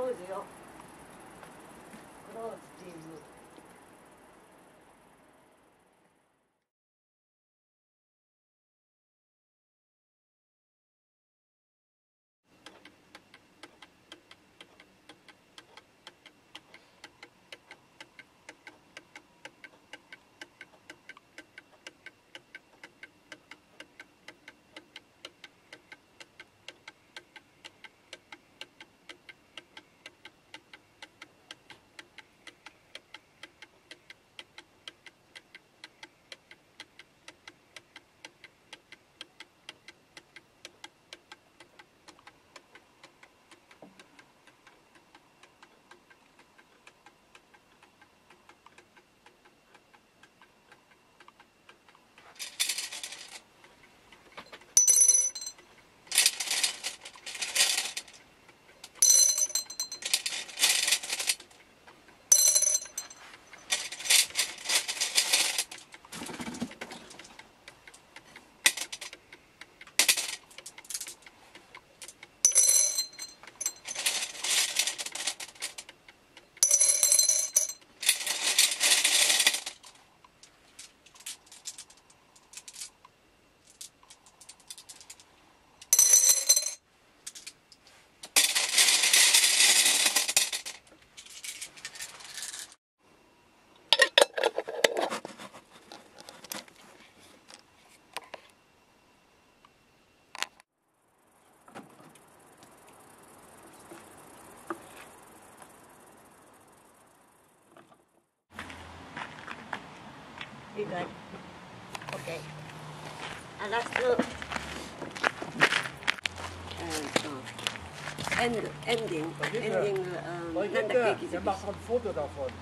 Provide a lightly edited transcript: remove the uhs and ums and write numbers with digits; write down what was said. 黒いですよ。黒スチーム。Good. Okay. And that's the ending. Leute, wir machen ein Foto davon.